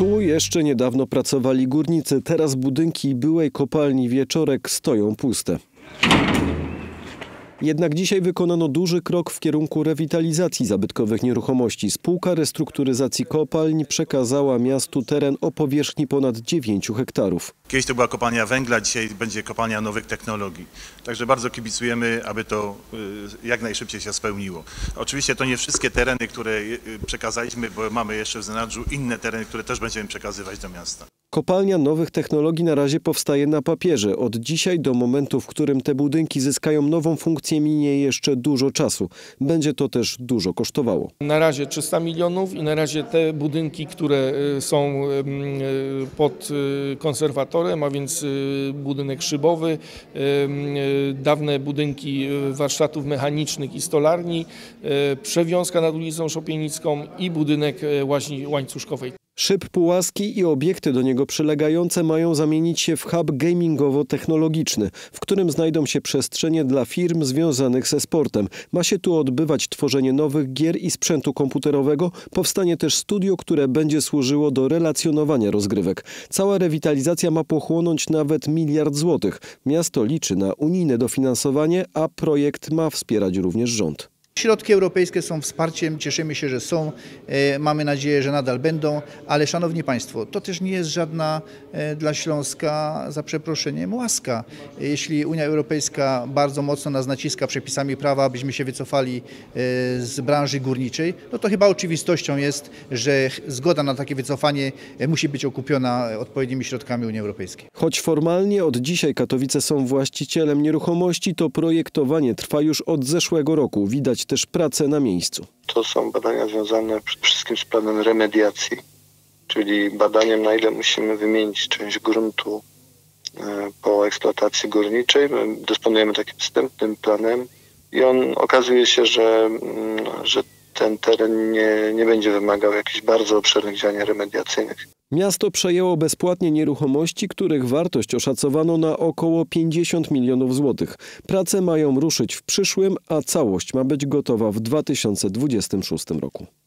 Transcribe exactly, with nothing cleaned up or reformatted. Tu jeszcze niedawno pracowali górnicy, teraz budynki byłej kopalni Wieczorek stoją puste. Jednak dzisiaj wykonano duży krok w kierunku rewitalizacji zabytkowych nieruchomości. Spółka Restrukturyzacji Kopalń przekazała miastu teren o powierzchni ponad dziewięciu hektarów. Kiedyś to była kopalnia węgla, dzisiaj będzie kopalnia nowych technologii. Także bardzo kibicujemy, aby to jak najszybciej się spełniło. Oczywiście to nie wszystkie tereny, które przekazaliśmy, bo mamy jeszcze w zanadrzu inne tereny, które też będziemy przekazywać do miasta. Kopalnia nowych technologii na razie powstaje na papierze. Od dzisiaj do momentu, w którym te budynki zyskają nową funkcję, minie jeszcze dużo czasu. Będzie to też dużo kosztowało. Na razie trzysta milionów i na razie te budynki, które są pod konserwatorem, a więc budynek szybowy, dawne budynki warsztatów mechanicznych i stolarni, przewiązka nad ulicą Szopienicką i budynek łaźni łańcuszkowej. Szyb Pułaski i obiekty do niego przylegające mają zamienić się w hub gamingowo-technologiczny, w którym znajdą się przestrzenie dla firm związanych ze sportem. Ma się tu odbywać tworzenie nowych gier i sprzętu komputerowego. Powstanie też studio, które będzie służyło do relacjonowania rozgrywek. Cała rewitalizacja ma pochłonąć nawet miliard złotych. Miasto liczy na unijne dofinansowanie, a projekt ma wspierać również rząd. Środki europejskie są wsparciem, cieszymy się, że są, e, mamy nadzieję, że nadal będą, ale szanowni państwo, to też nie jest żadna e, dla Śląska, za przeproszeniem, łaska. Jeśli Unia Europejska bardzo mocno nas naciska przepisami prawa, abyśmy się wycofali e, z branży górniczej, no to chyba oczywistością jest, że zgoda na takie wycofanie musi być okupiona odpowiednimi środkami Unii Europejskiej. Choć formalnie od dzisiaj Katowice są właścicielem nieruchomości, to projektowanie trwa już od zeszłego roku. Widać też pracę na miejscu. To są badania związane przede wszystkim z planem remediacji, czyli badaniem, na ile musimy wymienić część gruntu po eksploatacji górniczej. My dysponujemy takim wstępnym planem i on okazuje się, że, że ten teren nie, nie będzie wymagał jakichś bardzo obszernych działań remediacyjnych. Miasto przejęło bezpłatnie nieruchomości, których wartość oszacowano na około pięćdziesiąt milionów złotych. Prace mają ruszyć w przyszłym, a całość ma być gotowa w dwa tysiące dwudziestym szóstym roku.